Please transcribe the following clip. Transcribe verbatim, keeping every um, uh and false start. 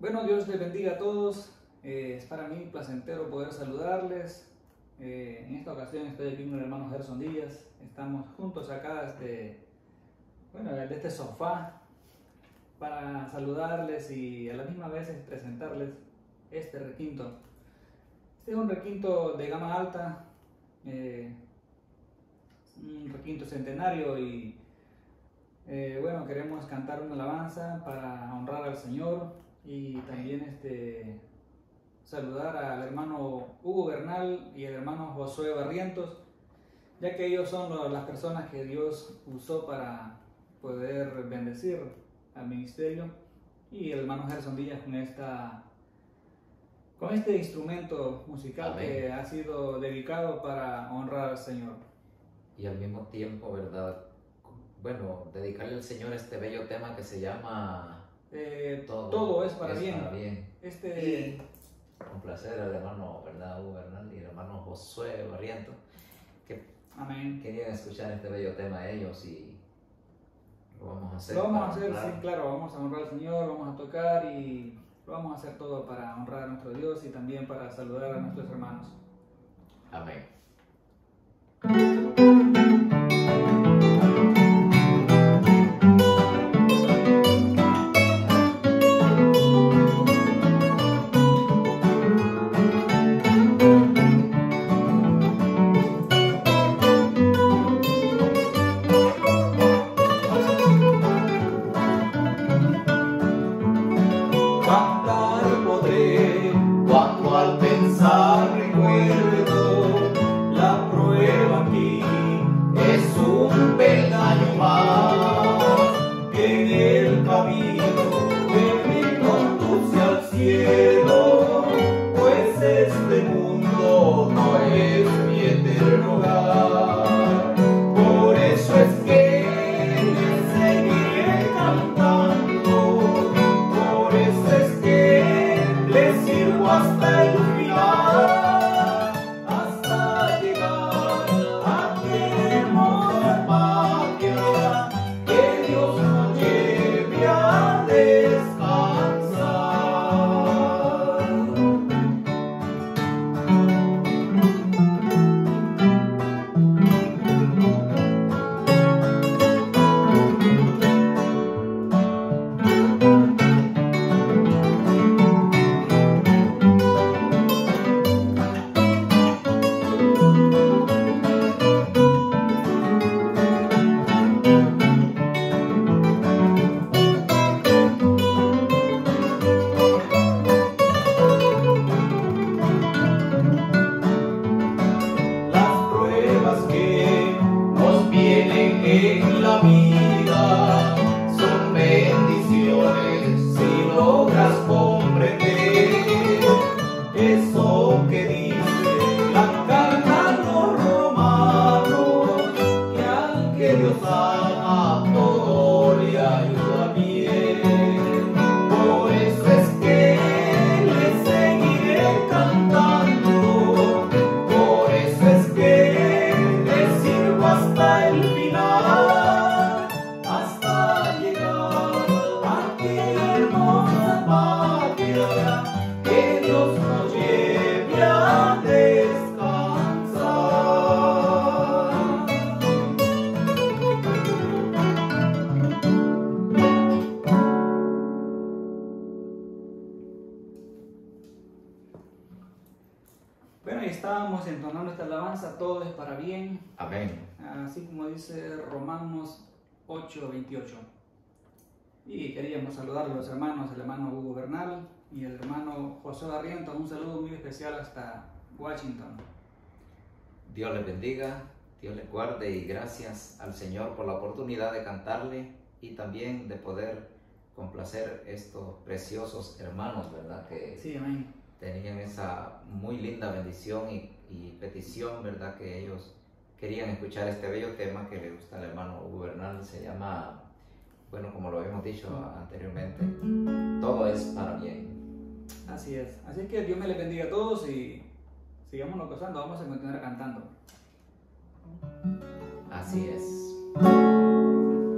Bueno, Dios les bendiga a todos. Eh, es para mí placentero poder saludarles. Eh, en esta ocasión estoy aquí con el hermano Gerson Díaz. Estamos juntos acá desde, bueno, desde este sofá para saludarles y a la misma vez presentarles este requinto. Este es un requinto de gama alta, eh, un requinto centenario y eh, bueno, queremos cantar una alabanza para honrar al Señor. Y también este, saludar al hermano Hugo Bernal y al hermano Josué Barrientos, ya que ellos son los, las personas que Dios usó para poder bendecir al ministerio, y el hermano Gerson Díaz con, esta, con este instrumento musical. Amén. Que ha sido dedicado para honrar al Señor. Y al mismo tiempo, ¿verdad? Bueno, dedicarle al Señor este bello tema que se llama... Eh, todo, todo es para, es bien. para bien. Este... Y un placer al hermano Hugo Bernal y el hermano Josué Barrientos, que Amén. querían escuchar este bello tema de ellos, y lo vamos a hacer. Lo vamos a hacer, honrar. sí, claro, vamos a honrar al Señor, vamos a tocar y lo vamos a hacer todo para honrar a nuestro Dios y también para saludar a nuestros hermanos. Amén. Estábamos entonando esta alabanza, todo es para bien. Amén. Así como dice Romanos ocho veintiocho. Y queríamos saludar a los hermanos, el hermano Hugo Bernal y el hermano José Barrientos. Un saludo muy especial hasta Washington. Dios les bendiga, Dios les guarde, y gracias al Señor por la oportunidad de cantarle y también de poder complacer estos preciosos hermanos, ¿verdad? Que... Sí, amén. Tenían esa muy linda bendición y, y petición, ¿verdad? Que ellos querían escuchar este bello tema que le gusta al hermano Hugo Bernal. Se llama, bueno, como lo habíamos dicho anteriormente, todo es para bien. Así es. Así que Dios me les bendiga a todos y sigámonos gozando. Vamos a continuar cantando. Así es.